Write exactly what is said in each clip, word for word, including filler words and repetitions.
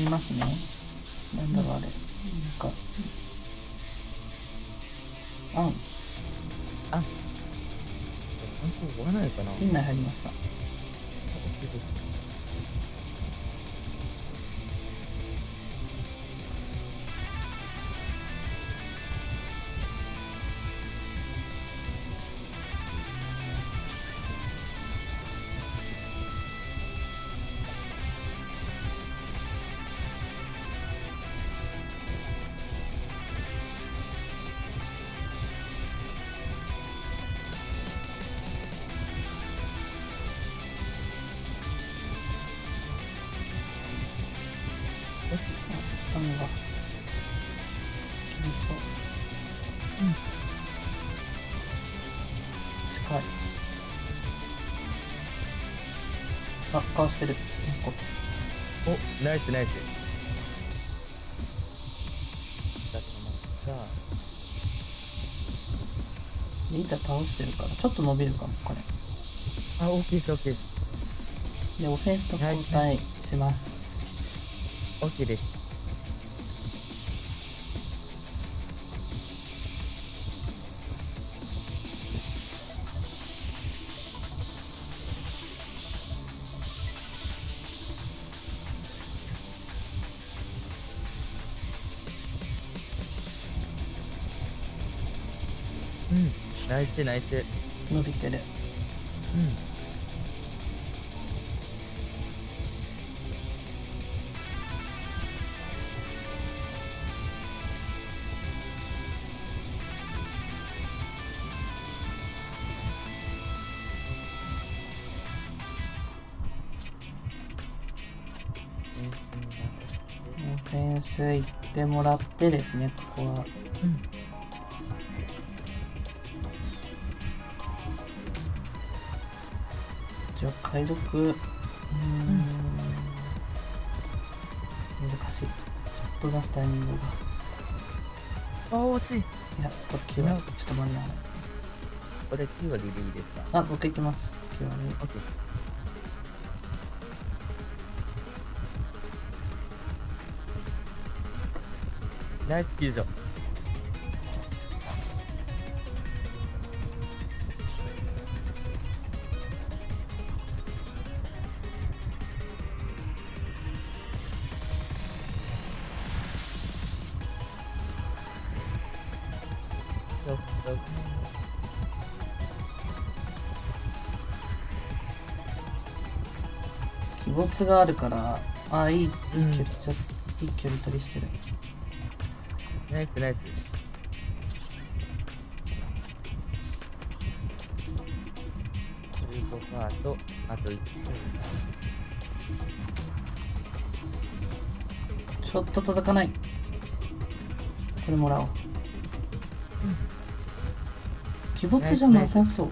見ますね。なんだろうあれ、なんかあんあん追わないかな。店内入りました。下のが厳しそう。うん。近い。あ、かわしてる。お、ナイスナイス。だってまた。板倒してるからちょっと伸びるかもこれ。あ、大きいです大きいです。でオフェンスと交代します。大きいです。うん、ナイスナイス。伸びてる。うん。オフェンス行ってもらってですね、ここは。うんじゃあ解読、うん、難しい。ちょっと出すタイミングがあ惜しい。いやっぱキュアちょっと間に合わない。これキュアリリーですか。あ、僕行きます。キュアリー OK。 ナイス救助。鬼没があるから、ああいい、いい距離、いい距離取りしてる。ナイスナイス。じゅうごパーとあといち。ちょっと届かない。これもらおう。鬼没じゃなさそう。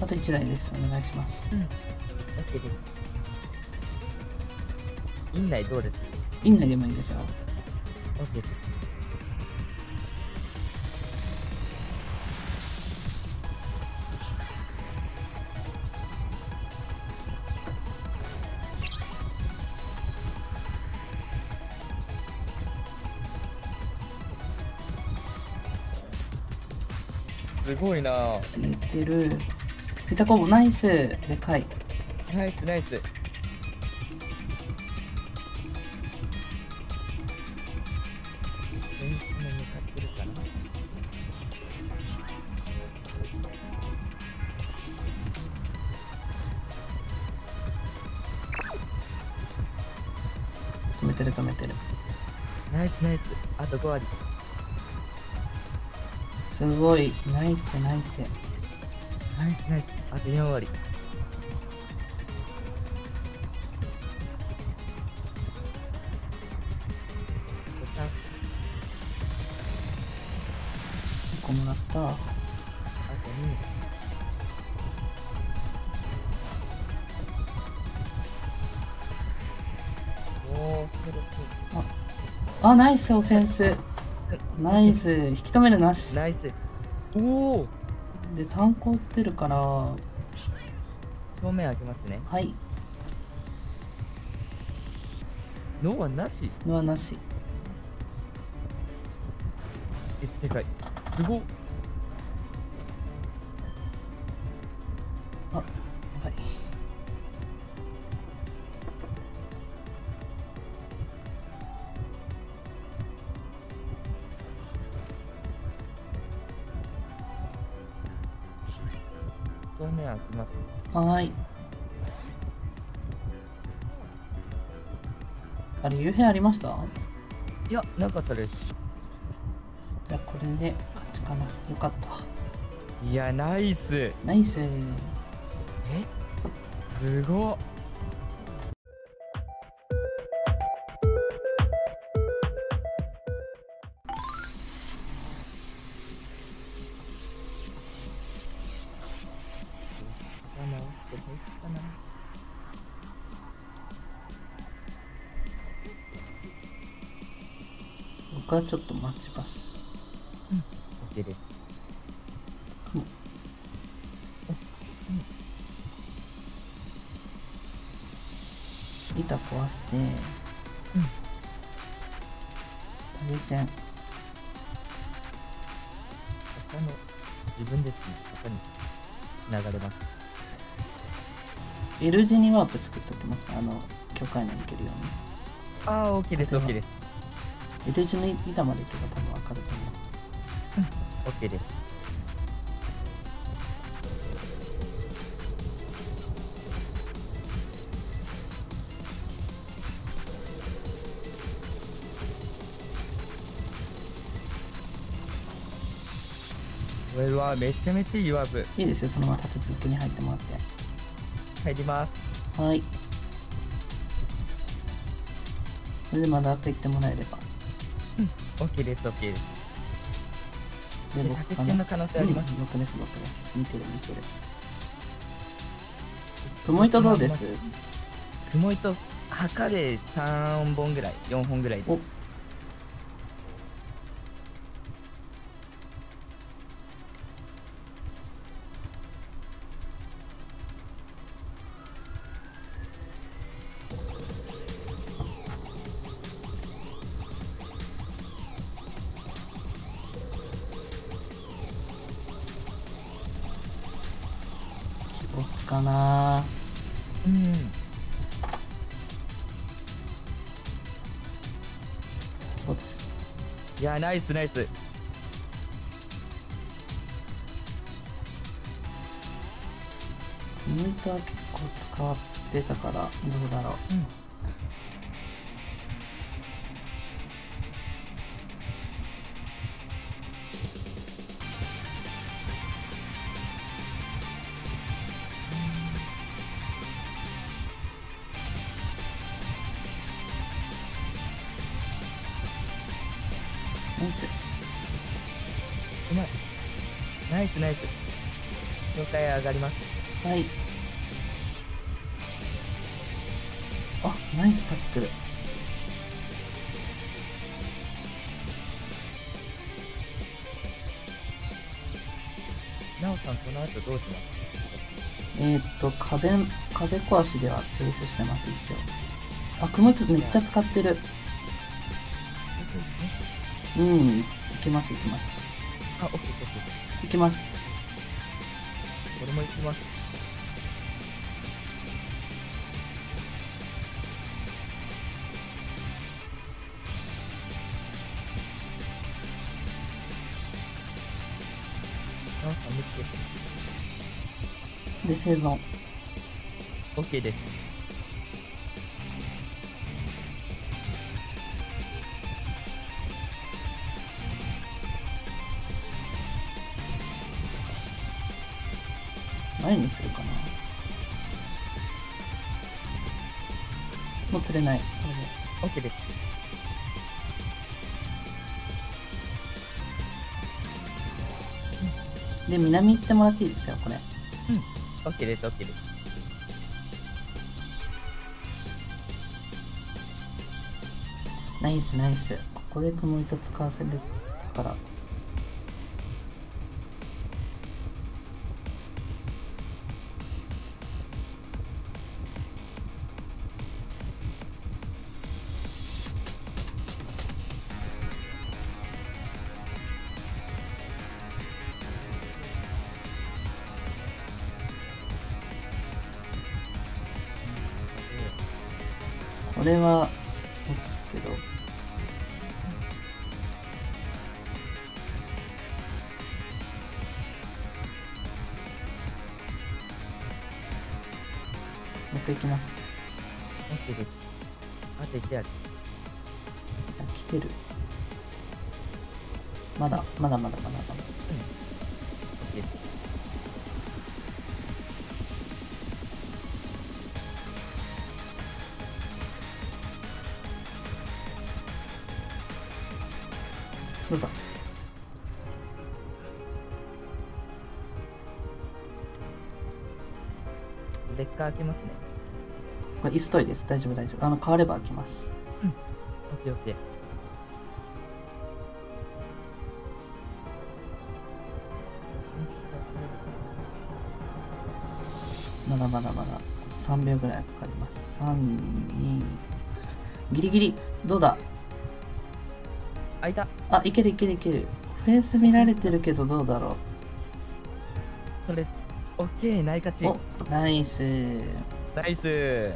あといちだいです。お願いします。うん。院内どうです。院内でもいいですよ。OKです。すごいな。聞いてる。ピタコもナイス。でかい。ナイスナイス。止めてる止めてる。ナイスナイス。あとごわり。すごい。ナイチェナイチェ。はいはい、あとよんわり。いっこもらった。あとに。あ、あ、ナイスオフェンス。ナイス、引き止めるなし。ナイス。おお。で、炭鉱打ってるから正面開けますね。はい。ノアなしノアなし。え、でかい。すごっ。あ、やばい。正面開きます。はーい。あれ、幽閉ありました？いや、なかったです。じゃあこれで勝ちかな。よかった。いや、ナイスナイス。え、すごっ。僕はちょっと待ちます。うん、OK です。うん、板壊して、うん、食べちゃう。他の自分ですね、他に流れます。 L 字にワープ作っておきます。あの、境界内に行けるように。ああ、 OK です、 OK です。L 字の板まで行けば多分分かると思う。うん、OK です。これはめちゃめちゃいいワープ。いいですよ、そのまま立て続けに入ってもらって。入ります。はい、それでまだアップ行ってもらえれば。オッケーです、オッケーです。で、僕かな。僕です、僕です。見てる、見てる。雲糸どうです？雲糸、墓でさんぼんぐらい、よんほんぐらいです。落ちかな。うん、落ち。いや、ナイスナイス。ミートは結構使ってたからどうだろう、うん。ナイス。うまい。ナイスナイス。了解、上がります。はい。あ、ナイスタックル。なおさん、この後どうします？えーっと、壁、壁壊しではチェイスしてます、一応。あ、雲めっちゃ使ってる。うん、行きます行きます。あ、オッケーオッケー。行きます。俺も行きます。なんか見て。で、生存。オッケーです。前にするかな。もう釣れない。オッケーです。で、南行ってもらっていいですよ、これ。うん、オッケーです、オッケーです。ナイス、ナイス。ここで雲糸使わせるから。これは持つけど、持っていきます。持ってる、あといちある。来てる。まだまだまだまだまだ、うん、OK。どうぞ。レッカー開けますね。これ椅子取りです。大丈夫大丈夫。あの変われば開きます。うん。オッケーオッケー。まだまだまださんびょうぐらいかかります。さん、に、ギリギリ。どうだ。開いた。あ、いけるいけるいける。フェンス見られてるけどどうだろう。それ、オッケー、ナイカチ。お、ナイス。ナイス。